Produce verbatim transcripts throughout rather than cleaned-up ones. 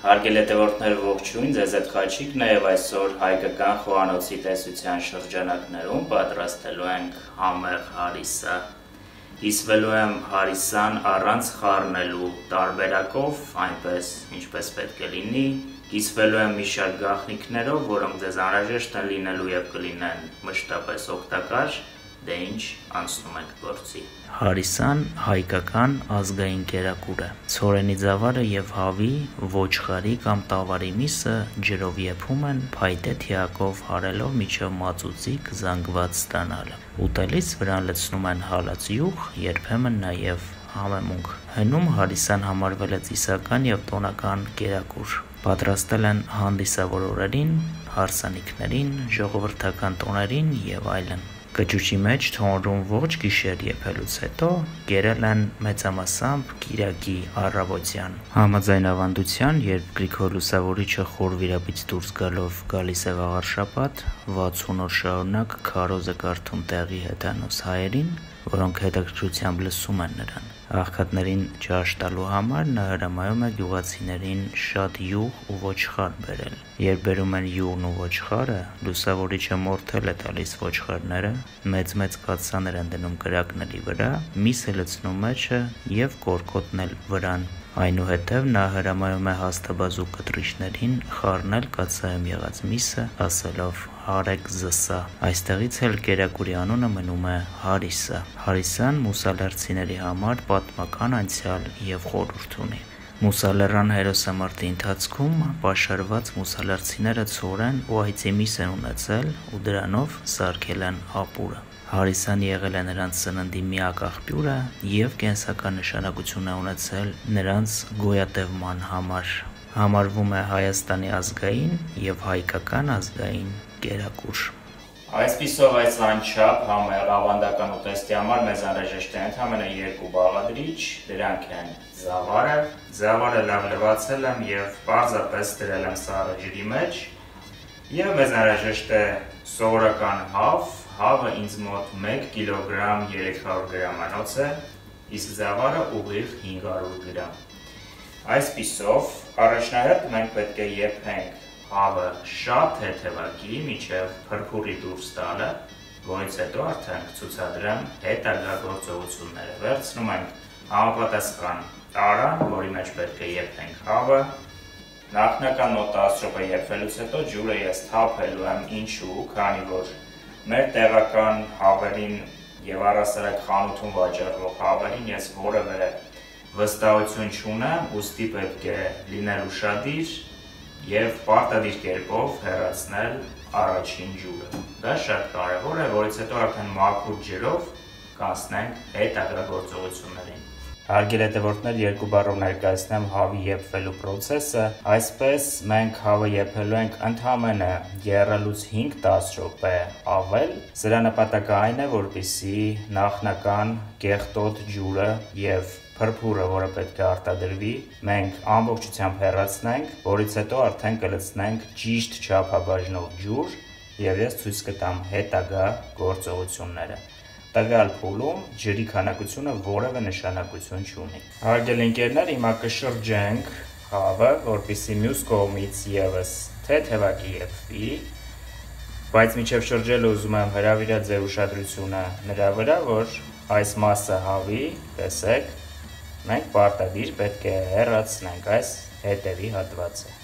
Հարգելի հետևորդներ ողջույն, ձեզ հետ Խաչիկն է եւ այսօր հայկական խոհանոցի տեսության շրջանակներում պատրաստելու ենք համեղ հարիսա։ Իսվելու եմ հարիսան առանց խառնելու տարբերակով, այնպես ինչպես պետք է լինի։ Իսվելու եմ մի շարք գաղտնիքներով, որոնք ձեզ անհրաժեշտ են լինելու եւ կլինեն մշտապես օգտակար, դե ինչ անցնում ենք գործի։ Հարիսան հայկական ազգային կերակուր է։ Ցորենի ծավալը եւ հավի, ոչխարի կամ տավարի միսը ջրով եփում են փայտե թիակով հարելով միջով մածուցիկ զանգված ստանալը։ Ուտելիս վրան լցնում են հալածյուղ, երբեմն նաեւ համեմունք։ Հնում հարիսան համարվել է ծիսական եւ տոնական կերակուր։ Պատրաստել են հանդիսավորորերին, հարսանիքներին, ժողովրդական տոներին եւ այլն։ Կճուճի մեջ թոնրում ոչ գիշեր եփելուց հետո գերել են մեծամասամբ կիրակի առավոտյան։ Համաձայն ավանդության, երբ Գրիգոր Լուսավորիչը խոր վիրաբից դուրս գալով գալիս է վաղար շաբաթ, վաթսուն օր շարունակ քարոզը կարդում տեղի հեթանոս հայերին, որոնք հետաքրքրությամբ լսում են նրան։ Աղքատներին ճաշ տալու համար նա հրամայում է գյուղացիներին շատ յուղ ու ոչխար բերել։ Երբ բերում են յուղն ու ոչխարը, լուսավորիչը մորթել է տալիս ոչխարները, մեծ-մեծ կաթսաներ են դնում կրակների վրա, միսը լցնում մեջը և կորկոտն էլ վրան։ Այնուհետև նա հրամայում է հաստաբազու կտրիչներին խառնել կաթսայում եղած միսը, ասելով «Հարեք զսա»։ Այստեղից էլ կերակուրի անունը մնում է Հարիսա։ Հարիսան մուսալերցիների համար պատմական անցյալ և խորհուրդ ունի։ Մուսալերան հերոսամարտի ընթացքում պաշարված մուսալերցիները ցորեն ու այծի միս են ունեցել ու դրանով սարքել են ապուրը։ Հարիսան եղել է նրանց սննդի միակ աղբյուրը և կենսական նշանակություն է ունեցել նրանց գոյատևման համար։ Համարվում է Հայաստանի ազգային և հայկական ազգային կերակուր։ Այսպիսով այս անչափ համեղ ավանդական ուտեստի համար մեզ անհրաժեշտ է ընդամենը երկու բաղադրիչ, դրանք են զավարը, զավարը լավ լվացել եմ և պարզապես դրել եմ սառը ջրի մեջ, և մեզ անհրաժեշտ է սովորական հավ, Հավը ինձ մոտ մեկ կիլոգրամ երեք հարյուր գրամանոց է, իսկ զավարը ուղիղ հինգ հարյուր գրամ։ Այսպիսով, առաջնահերթ մենք պետք է եփենք հավը շատ թեթևակի մինչև փրփուրի դուրս տալը, որից հետո արդեն կցուցադրեմ հետագա գործողությունները։ Վերցնում ենք համապատասխան տարան, որի մեջ պետք է եփենք հավը։ Նախնական մոտ տասը րոպե եփելուց հետո ջուրը ես թափելու եմ ինչու, քանի որ Մեր տեղական հավերին և առասարակ խանութում վաճառվող հավերին ես որևէ վստահություն չունեմ, ուստի պետք է լինել ուշադիր և պարտադիր կերպով հեռացնել առաջին ջուրը։ Դա շատ կարևոր է, որից հետո արդեն մաքուր ջրով կանցնենք հետագա գործողություններին։ Հարգելի հետևորդներ, երկու բառով ներկայացնեմ հավի եփվելու պրոցեսը։ Այսպես մենք հավը եփելու ենք ընդամենը եռելուց հինգ տասը րոպե ավել։ Սրա նպատակը այն է, որպեսզի նախնական կեղտոտ ջուրը և փրփուրը, որը պետք է արտադրվի, մենք ամբողջությամբ հեռացնենք, որից հետո արդեն կլցնենք ճիշտ չափաբաժնով ջուր, և ես ցույց կտամ հետագա գործողությունները։ Տվյալ փուլում ջրի քանակությունը որևէ նշանակություն չունի։ Հարգելի ընկերներ, հիմա կշրջենք հավը, որպեսզի մյուս կողմից ևս թեթևակի եփվի, բայց մինչև շրջելը ուզում եմ հրավիրել ձեր ուշադրությունը նրա վրա, որ այս մասը հավի, տեսեք, մենք պարտադիր պետք է հեռացնենք այս հետևի հատվածը։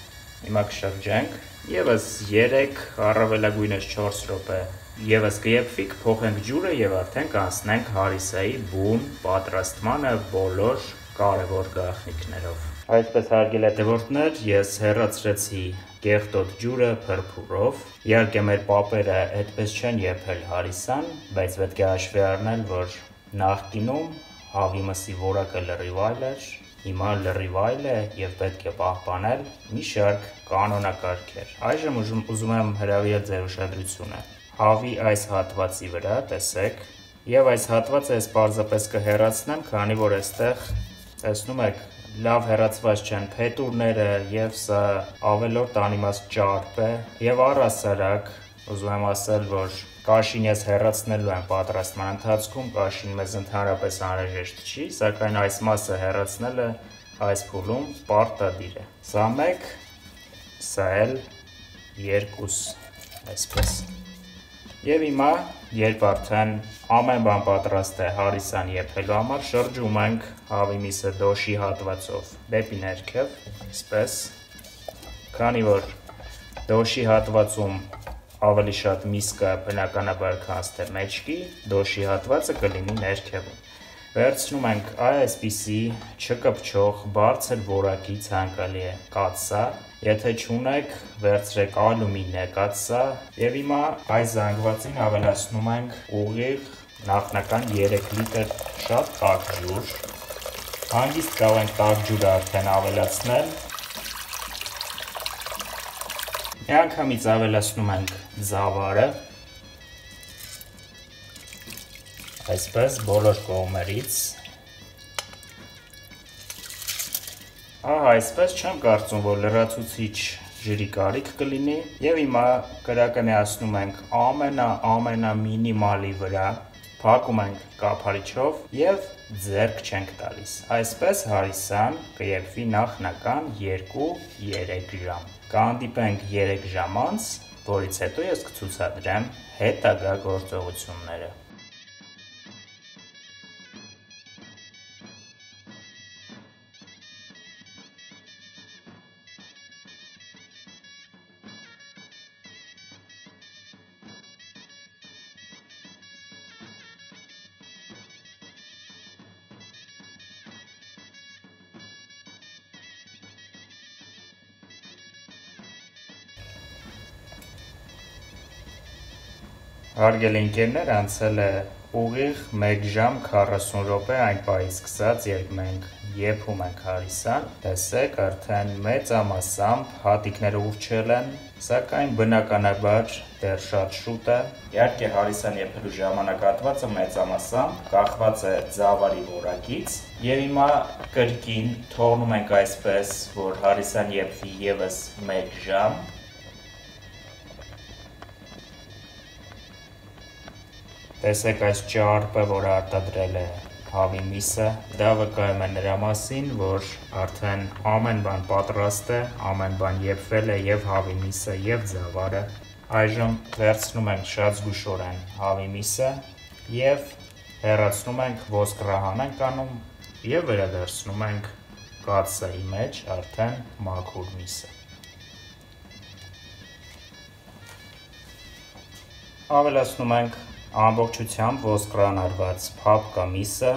Հիմա կշրջենք, ևս երեք, առավելագույնս չորս րոպե, ևս կեփվի, կփոխենք ջուրը եւ արդեն կանցնենք հարիսայի բուն պատրաստմանը բոլոր կարևոր գաղտնիքներով։ Այսպես հարգելի հետևորդներ, ես հեռացրեցի կեղտոտ ջուրը փրփուրով։ Իհարկե մեր պապերը այդպես չեն եփել հարիսան, բայց պետք է հաշվի առնել, որ նախկինում հավի մսի որակը լրիվայլ էր, հիմա լրիվայլ է և պետք է պահպանել մի շարք կանոնակարգեր։ Այժմ ուզում եմ հրավիրել ձեր ուշադրությունը հավի այս հատվածի վրա, տեսեք, և այս հատվածը ես պարզապես կհեռացնեմ, քանի որ այստեղ տեսնում եք լավ հեռացված չեն փետուրները և սա ավելորդ անիմաստ ճարպ է և առասարակ ուզում եմ ասել, որ կաշին ես հեռացնելու եմ պատրաստման ընթացքում, կաշին մեզ ընդհանրապես անհրաժեշտ չի, սակայն այս մասը հեռացնելը այս փուլում պարտադիր է։ Սա մեկ, սա էլ երկուս, այսպես։ Եվ հիմա, երբ արդեն ամեն բան պատրաստ է հարիսան եփելու համար, շրջում ենք հավի միսը դոշի հատվածով դեպի ներքև, այսպես։ Քանի որ դոշի հատվածում ավելի շատ միս կա բնականաբար քան թե մեջքի, դոշի հատվածը կլինի ներքևում։ Վերցնում ենք այսպիսի չկպչող բարձր որակի ցանկալի է կաթսա, եթե չունեք, վերցրեք ալումինե կաթսա, եւ հիմա այս զանգվածին ավելացնում ենք ուղիղ նախնական երեք լիտր շատ տաք ջուր, հանգիստ կարող ենք տաք ջուրը արդեն ավելացնել, միանգամից ավելացնում ենք զավարը, այսպես բոլոր կողմերից, ահա այսպես չեմ կարծում, որ լրացուցիչ ջրի կարիք կլինի, եւ հիմա կրակը միացնում ենք ամենա ամենա մինիմալի վրա, փակում ենք կափարիչով եւ ձեռք չենք տալիս, այսպես հարիսան կեփվի նախնական երկու-երեք ժամ, կհանդիպենք երեք ժամ անց, որից հետո ես կցուցադրեմ հետագա գործողությունները։ Հարգելի ընկերներ, անցել է ուղիղ մեկ ժամ քառասուն րոպե այն պահից սկսած, երբ մենք եփում ենք հարիսան, տեսեք արդեն մեծամասամբ հատիկները ուռչել են, սակայն բնականաբար դեռ շատ շուտ է։ Իհարկե հարիսան եփելու ժամանակահատվածը մեծամասամբ կախված է ծավալի որակից, եւ հիմա կրկին թողնում ենք այսպես, որ հարիսան եփվի եւս մեկ ժամ։ Տեսեք այս ճարպը, որ արտադրել է հավի միսը, դա վկայում է նրա մասին, որ արդեն ամեն բան պատրաստ է, ամեն բան եփվել է եւ հավի միսը եւ ձավարը։ Այժմ վերցնում ենք շատ զգուշորեն հավի միսը եւ հեռացնում ենք ոսկրահան ենք անում եւ վերադարձնում ենք կաթսայի մեջ արդեն մաքուր միսը։ Ավելացնում ենք ամբողջությամբ ոսկրանարված փափկա միսը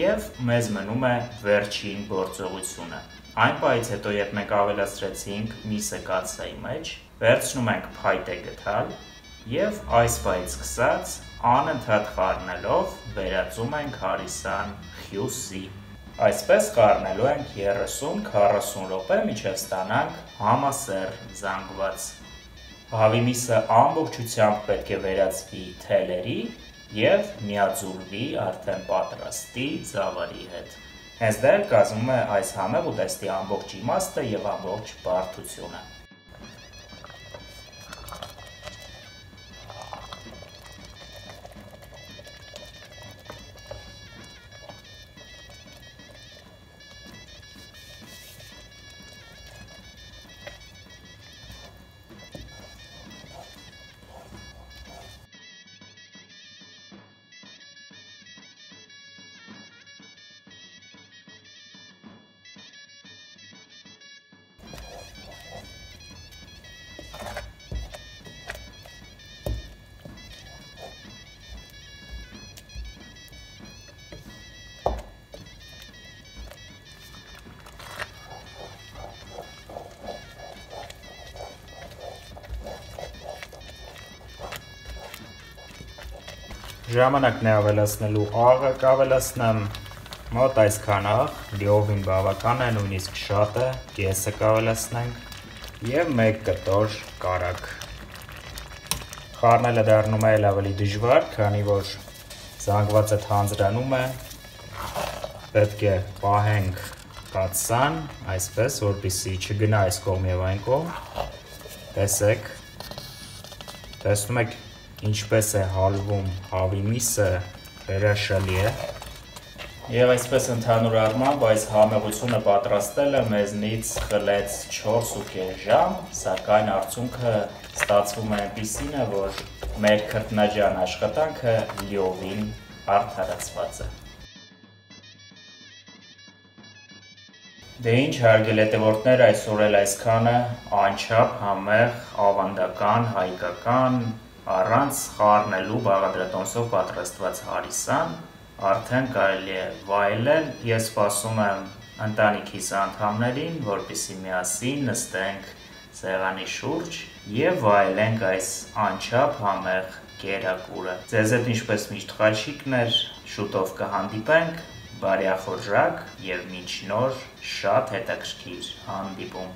եւ մեզ մնում է վերջին գործողությունը։ Այն պահից հետո, երբ մենք ավելացրեցինք միսը կաթսայի մեջ, վերցնում ենք փայտե գդալ եւ այս պահից սկսած անընդհատ խառնելով վերածում ենք հարիսան խյուսի։ Այսպես խառնելու ենք երեսուն քառասուն րոպե, մինչեւ ստանանք համասեռ զանգված։ Հավի միսը ամբողջությամբ պետք է վերածվի թելերի և միաձուլվի արդեն պատրաստի ծավալի հետ։ Հենց դա էլ կազմում է այս համեղ ուտեստի ամբողջ իմաստը և ամբողջ բարդությունը։ Ժամանակն է ավելացնելու աղը, կավելացնեմ մոտ այսքան աղ, լիովին բավական է, նույնիսկ շատ է, կեսը կավելացնենք և մեկ կտոր կարակ։ Խառնելը դառնում է էլ ավելի դժվար, քանի որ զանգվածը թանձրանում է, պետք է պահենք կաթսան, այսպես, որպեսզի չգնա այս կողմ և այն կողմ, տեսեք, տեսնում եք ինչպես է հալվում հավի միսը, հրաշալի է, Եվ այսպես ընդհանուր առմամբ այս համեղությունը պատրաստելը մեզնից խլեց չորս ու կես ժամ, սակայն արդյունքը ստացվում է այնպիսին, որ մեր քրտնաջան աշխատանքը լիովին արդարացված է։ Դե ինչ հարգելի հետևորդներ, այսօր էլ այսքանը անչափ համեղ, ավանդական, հայկական, առանց խառնելու բաղադրատոմսով պատրաստված հարիսան արդեն կարելի է վայելել, ես սպասում եմ ընտանիքիս անդամներին, որպեսզի միասին նստենք սեղանի շուրջ և վայելենք այս անչափ համեղ կերակուրը։ Ձեզ հետ ինչպես միշտ Խաչիկներ, շուտով կհանդիպենք, բարեխորժակ և մինչ նոր շատ հետաքրքիր հանդիպում։